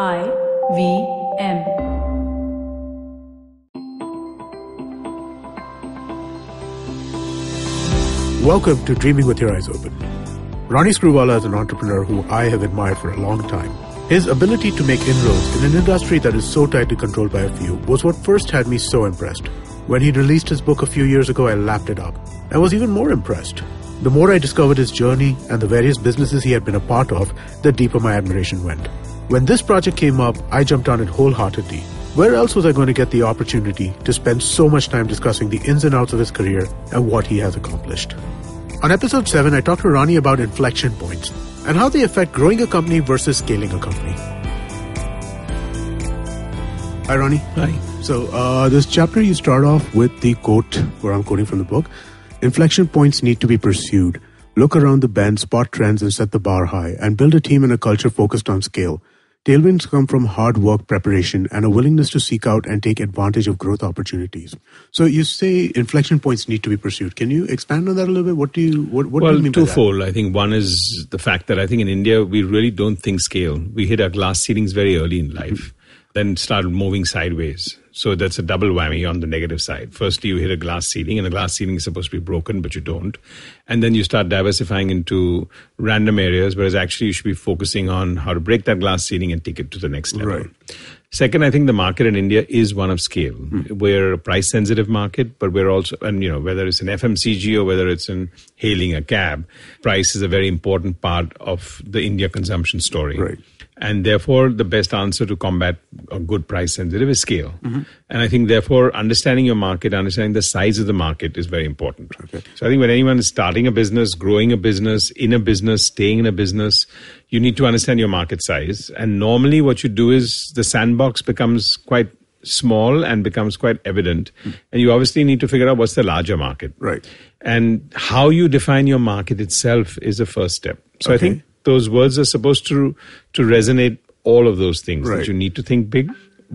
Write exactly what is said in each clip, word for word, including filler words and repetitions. I V M. Welcome to Dreaming With Your Eyes Open. Ronnie Screwvala is an entrepreneur who I have admired for a long time. His ability to make inroads in an industry that is so tightly controlled by a few was what first had me so impressed. When he released his book a few years ago, I lapped it up and was even more impressed. The more I discovered his journey and the various businesses he had been a part of, the deeper my admiration went. When this project came up, I jumped on it wholeheartedly. Where else was I going to get the opportunity to spend so much time discussing the ins and outs of his career and what he has accomplished? On episode seven, I talked to Ronnie about inflection points and how they affect growing a company versus scaling a company. Hi, Ronnie. Hi. So uh, this chapter, you start off with the quote where I'm quoting from the book. Inflection points need to be pursued. Look around the bend, spot trends, and set the bar high, and build a team and a culture focused on scale. Tailwinds come from hard work, preparation, and a willingness to seek out and take advantage of growth opportunities. So you say inflection points need to be pursued. Can you expand on that a little bit? What do you what, what well, do you mean by that? Well, twofold. I think one is the fact that I think in India, we really don't think scale. We hit our glass ceilings very early in life, mm-hmm. then started moving sideways. So that's a double whammy on the negative side. Firstly, you hit a glass ceiling, and the glass ceiling is supposed to be broken, but you don't. And then you start diversifying into random areas, whereas actually you should be focusing on how to break that glass ceiling and take it to the next level. Right. Second, I think the market in India is one of scale. Mm. We're a price-sensitive market, but we're also, and you know, whether it's an F M C G or whether it's in hailing a cab, price is a very important part of the India consumption story. Right. And therefore, the best answer to combat a good price sensitive is scale. Mm-hmm. And I think, therefore, understanding your market, understanding the size of the market is very important. Okay. So I think when anyone is starting a business, growing a business, in a business, staying in a business, you need to understand your market size. And normally what you do is the sandbox becomes quite small and becomes quite evident. Mm-hmm. And you obviously need to figure out what's the larger market. Right. And how you define your market itself is the first step. So okay. I think those words are supposed to to resonate all of those things right. that you need to think big.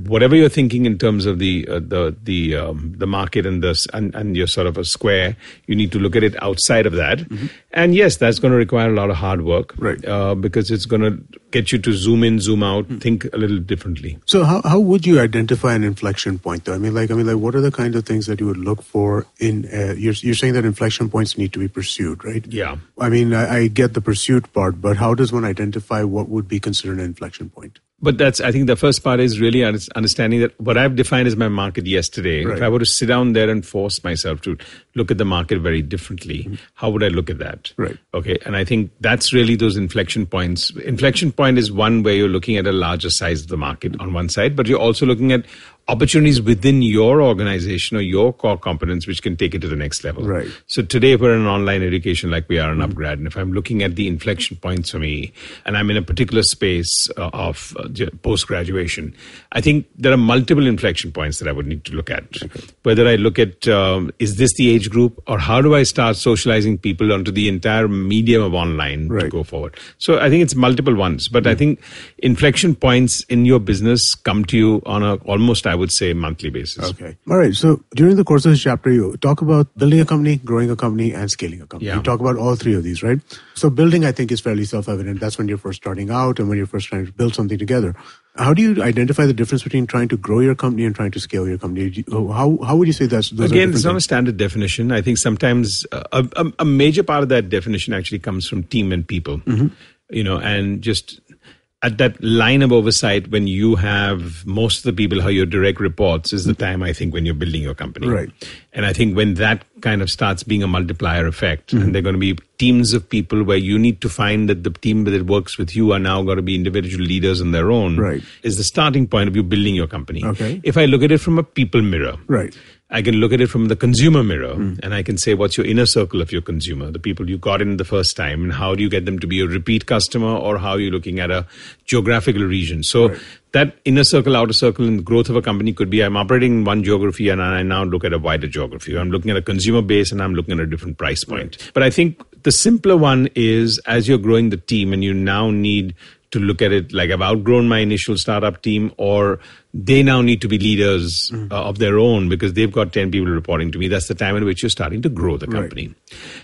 Whatever you're thinking in terms of the uh, the the um, the market and the and, and your sort of a square, you need to look at it outside of that. Mm-hmm. And yes, that's going to require a lot of hard work, right? Uh, because it's going to get you to zoom in, zoom out, mm-hmm. think a little differently. So how how would you identify an inflection point, though? I mean, like I mean, like what are the kind of things that you would look for in? Uh, you're you're saying that inflection points need to be pursued, right? Yeah. I mean, I, I get the pursuit part, but how does one identify what would be considered an inflection point? But that's, I think the first part is really understanding that what I've defined as my market yesterday, right. if I were to sit down there and force myself to look at the market very differently, mm-hmm. how would I look at that? Right. Okay. And I think that's really those inflection points. Inflection point is one where you're looking at a larger size of the market mm-hmm. on one side, but you're also looking at opportunities within your organization or your core competence, which can take it to the next level. Right. So today, if we're in online education like we are in mm-hmm. UpGrad, and if I'm looking at the inflection points for me, and I'm in a particular space uh, of uh, post-graduation, I think there are multiple inflection points that I would need to look at. Okay. Whether I look at, um, is this the age group, or how do I start socializing people onto the entire medium of online right. to go forward? So I think it's multiple ones, but mm-hmm. I think inflection points in your business come to you on a almost I would say monthly basis. Okay. All right. So during the course of this chapter, you talk about building a company, growing a company, and scaling a company. Yeah. You talk about all three of these, right? So building, I think, is fairly self-evident. That's when you're first starting out and when you're first trying to build something together. How do you identify the difference between trying to grow your company and trying to scale your company? How how would you say that's those Again, are it's not things? A standard definition. I think sometimes a, a, a major part of that definition actually comes from team and people, mm-hmm. you know, and just at that line of oversight when you have most of the people who are your direct reports is the time, I think, when you're building your company. Right. And I think when that kind of starts being a multiplier effect mm-hmm. and they're going to be teams of people where you need to find that the team that works with you are now going to be individual leaders on their own right. is the starting point of you building your company. Okay. If I look at it from a people mirror. Right. I can look at it from the consumer mirror mm. and I can say, what's your inner circle of your consumer, the people you got in the first time, and how do you get them to be a repeat customer, or how you're looking at a geographical region. So right. that inner circle, outer circle, and the growth of a company could be I'm operating in one geography and I now look at a wider geography. I'm looking at a consumer base and I'm looking at a different price point. Right. But I think the simpler one is as you're growing the team and you now need to look at it like I've outgrown my initial startup team, or they now need to be leaders mm. uh, of their own because they've got ten people reporting to me. That's the time in which you're starting to grow the company. Right.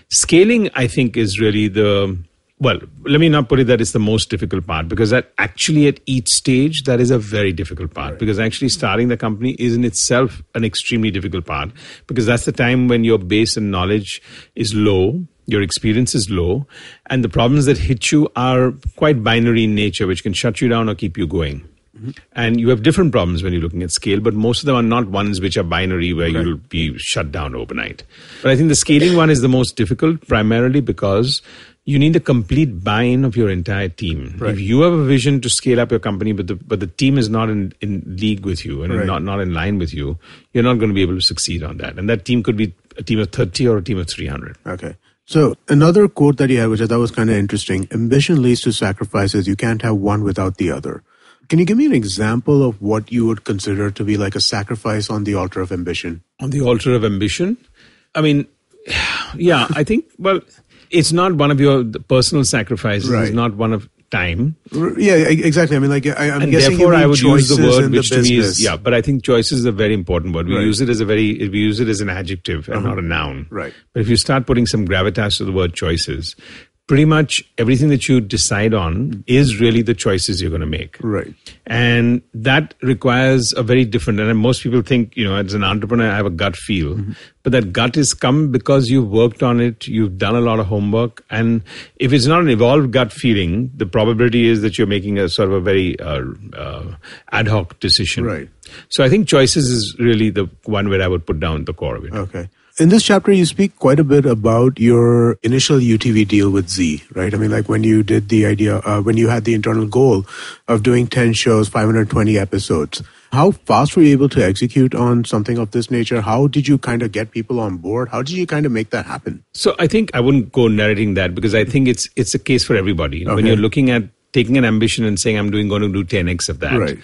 Scaling, I think, is really the Well, let me not put it that it's the most difficult part, because that actually at each stage, that is a very difficult part. Right. Because actually starting the company is in itself an extremely difficult part, because that's the time when your base and knowledge is low, your experience is low, and the problems that hit you are quite binary in nature, which can shut you down or keep you going. Mm-hmm. And you have different problems when you're looking at scale, but most of them are not ones which are binary where right. you'll be shut down overnight. But I think the scaling one is the most difficult, primarily because you need the complete buy-in of your entire team. Right. If you have a vision to scale up your company, but the but the team is not in, in league with you and right. not, not in line with you, you're not going to be able to succeed on that. And that team could be a team of thirty or a team of three hundred. Okay. So another quote that you had, which I thought was kind of interesting, ambition leads to sacrifices. You can't have one without the other. Can you give me an example of what you would consider to be like a sacrifice on the altar of ambition? On the altar of ambition? I mean, yeah, I think, well, it's not one of your personal sacrifices. Right. It's not one of time. Yeah, exactly. I mean, like, I, I'm and guessing therefore I would use the word, which the to me is, yeah, but I think choices is a very important word. We right. use it as a very, we use it as an adjective and uh-huh. not a noun. Right. But if you start putting some gravitas to the word choices, pretty much everything that you decide on is really the choices you're going to make. Right. And that requires a very different, and most people think, you know, as an entrepreneur, I have a gut feel. Mm-hmm. But that gut has come because you've worked on it, you've done a lot of homework. And if it's not an evolved gut feeling, the probability is that you're making a sort of a very uh, uh, ad hoc decision. Right. So I think choices is really the one where I would put down the core of it. Okay. In this chapter, you speak quite a bit about your initial U T V deal with Z, right? I mean, like when you did the idea, uh, when you had the internal goal of doing ten shows, five hundred twenty episodes, how fast were you able to execute on something of this nature? How did you kind of get people on board? How did you kind of make that happen? So I think I wouldn't go narrating that, because I think it's, it's a case for everybody. Okay. When you're looking at taking an ambition and saying, I'm doing going to do ten X of that. Right.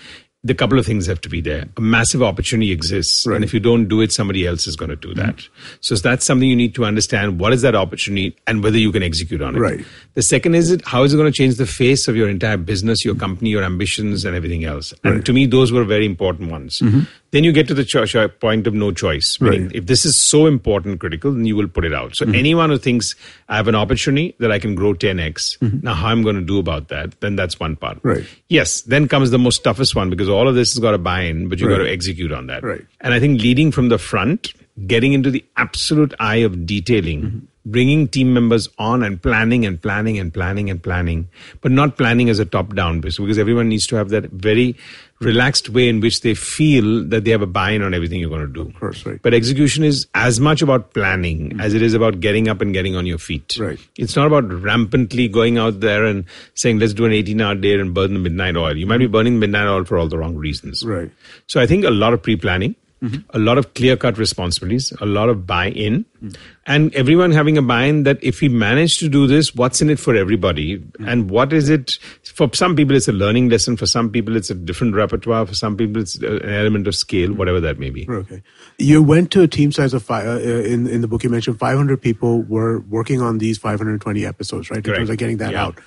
The couple of things have to be there. A massive opportunity exists. Right. And if you don't do it, somebody else is going to do that. Mm-hmm. So that's something you need to understand. What is that opportunity and whether you can execute on it? Right. The second is, it, how is it going to change the face of your entire business, your company, your ambitions and everything else? And right. to me, those were very important ones. Mm-hmm. Then you get to the cho- cho- point of no choice. Meaning, right. if this is so important, critical, then you will put it out. So mm-hmm. anyone who thinks I have an opportunity that I can grow ten X, mm-hmm. now how I'm going to do about that, then that's one part. Right. Yes, then comes the most toughest one, because all of this has got to buy in, but you've right. got to execute on that. Right. And I think leading from the front, getting into the absolute eye of detailing, mm-hmm. bringing team members on and planning and planning and planning and planning, but not planning as a top-down business, because everyone needs to have that very relaxed way in which they feel that they have a buy-in on everything you're going to do. Of course, right. But execution is as much about planning mm-hmm. as it is about getting up and getting on your feet. Right. It's not about rampantly going out there and saying, let's do an eighteen-hour day and burn the midnight oil. You might be burning midnight oil for all the wrong reasons. Right. So I think a lot of pre-planning, mm-hmm. a lot of clear-cut responsibilities, a lot of buy-in, mm-hmm. and everyone having a buy-in that if we manage to do this, what's in it for everybody? Mm-hmm. And what is it? For some people, it's a learning lesson. For some people, it's a different repertoire. For some people, it's an element of scale, mm-hmm. whatever that may be. Okay. You went to a team size of, five, uh, in, in the book you mentioned, five hundred people were working on these five hundred twenty episodes, right? In Correct. Terms of getting that yeah. out.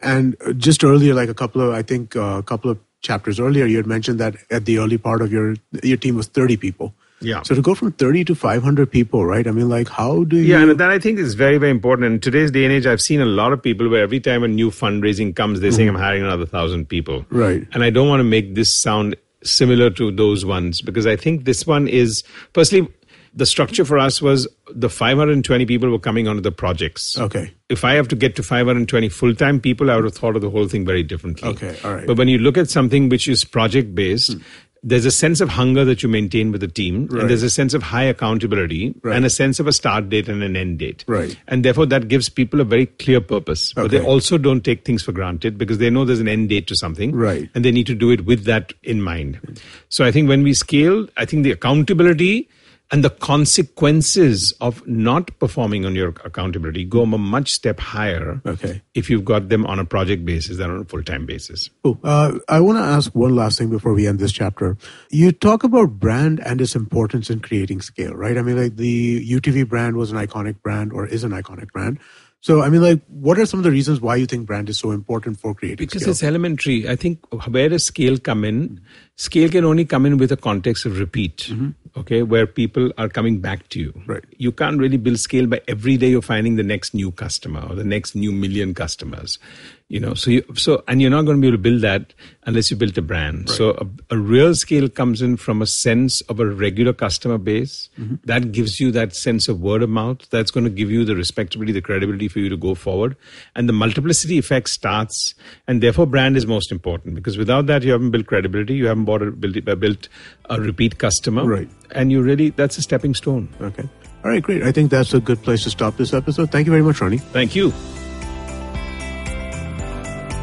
And just earlier, like a couple of, I think a uh, couple of chapters earlier, you had mentioned that at the early part of your your team was thirty people. Yeah. So to go from thirty to five hundred people, right? I mean, like, how do you... Yeah, and that I think is very, very important. In today's day and age, I've seen a lot of people where every time a new fundraising comes, they're mm-hmm. saying, I'm hiring another one thousand people. Right. And I don't want to make this sound similar to those ones, because I think this one is... Firstly, the structure for us was the five hundred twenty people were coming onto the projects. Okay. If I have to get to five hundred twenty full-time people, I would have thought of the whole thing very differently. Okay, all right. But when you look at something which is project-based, mm. there's a sense of hunger that you maintain with the team, right. and there's a sense of high accountability, right. and a sense of a start date and an end date. Right. And therefore, that gives people a very clear purpose. Okay. But they also don't take things for granted, because they know there's an end date to something, right. and they need to do it with that in mind. So I think when we scale, I think the accountability... and the consequences of not performing on your accountability go a much step higher okay. if you've got them on a project basis than on a full-time basis. Cool. Uh, I want to ask one last thing before we end this chapter. You talk about brand and its importance in creating scale, right? I mean, like the U T V brand was an iconic brand or is an iconic brand. So, I mean, like, what are some of the reasons why you think brand is so important for creating because scale? Because it's elementary. I think where does scale come in? Scale can only come in with a context of repeat, mm-hmm. okay, where people are coming back to you. Right. You can't really build scale by every day you're finding the next new customer or the next new million customers, you know. So, you, so and you're not going to be able to build that unless you build a brand. Right. So a, a real scale comes in from a sense of a regular customer base. Mm-hmm. That gives you that sense of word of mouth. That's going to give you the respectability, the credibility for you to go forward. And the multiplicity effect starts. And therefore, brand is most important, because without that, you haven't built credibility. You haven't bought a, built, built a repeat customer. Right. And you really, that's a stepping stone. Okay. All right, great. I think that's a good place to stop this episode. Thank you very much, Ronnie. Thank you.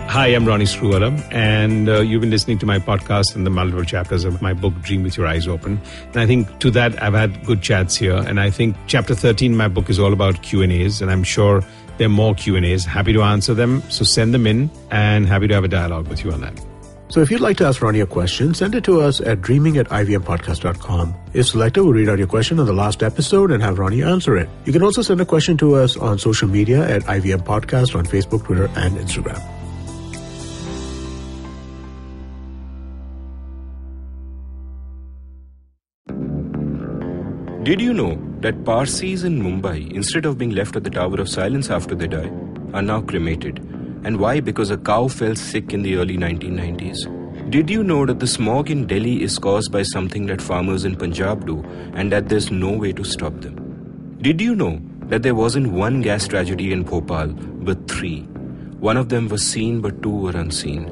Hi, I'm Ronnie Screwvala, and uh, you've been listening to my podcast and the multiple chapters of my book, Dream With Your Eyes Open. And I think to that, I've had good chats here. And I think chapter thirteen, my book, is all about Q and A's, and I'm sure there are more Q and A's. Happy to answer them. So send them in, and happy to have a dialogue with you on that. So if you'd like to ask Ronnie a question, send it to us at dreaming at I V M podcast dot com. If selected, we'll read out your question on the last episode and have Ronnie answer it. You can also send a question to us on social media at I V M Podcast on Facebook, Twitter, and Instagram. Did you know that Parsis in Mumbai, instead of being left at the Tower of Silence after they die, are now cremated? And why? Because a cow fell sick in the early nineteen nineties. Did you know that the smog in Delhi is caused by something that farmers in Punjab do, and that there's no way to stop them? Did you know that there wasn't one gas tragedy in Bhopal, but three? One of them was seen, but two were unseen.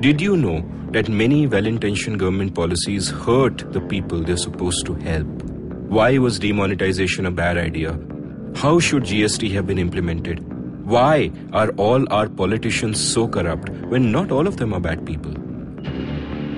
Did you know that many well-intentioned government policies hurt the people they're supposed to help? Why was demonetization a bad idea? How should G S T have been implemented? Why are all our politicians so corrupt when not all of them are bad people?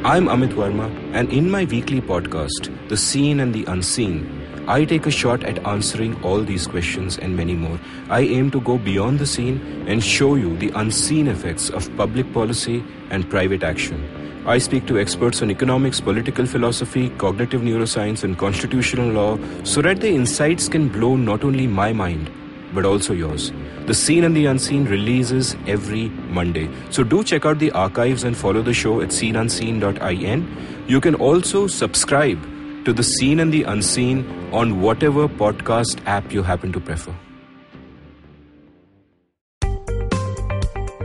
I'm Amit Verma, and in my weekly podcast, The Seen and the Unseen, I take a shot at answering all these questions and many more. I aim to go beyond the seen and show you the unseen effects of public policy and private action. I speak to experts on economics, political philosophy, cognitive neuroscience, and constitutional law, so that the insights can blow not only my mind, but also yours. The Seen and the Unseen releases every Monday. So do check out the archives and follow the show at seen unseen dot in. You can also subscribe to The Seen and the Unseen on whatever podcast app you happen to prefer.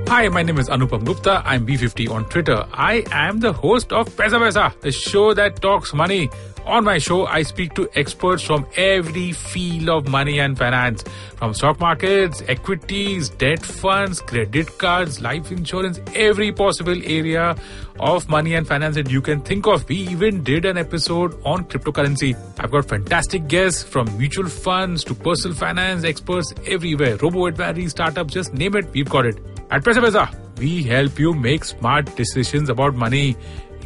Hi, my name is Anupam Gupta. I'm B fifty on Twitter. I am the host of Paisa Paisa, the show that talks money. On my show, I speak to experts from every field of money and finance, from stock markets, equities, debt funds, credit cards, life insurance, every possible area of money and finance that you can think of. We even did an episode on cryptocurrency. I've got fantastic guests from mutual funds to personal finance experts everywhere. Robo-advisory, startups, just name it, we've got it. At Paisa Paisa, we help you make smart decisions about money.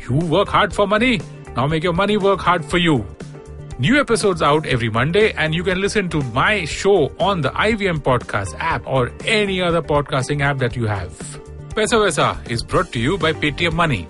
You work hard for money. Now make your money work hard for you. New episodes out every Monday, and you can listen to my show on the I V M Podcast app or any other podcasting app that you have. Paisa Paisa is brought to you by Paytm Money.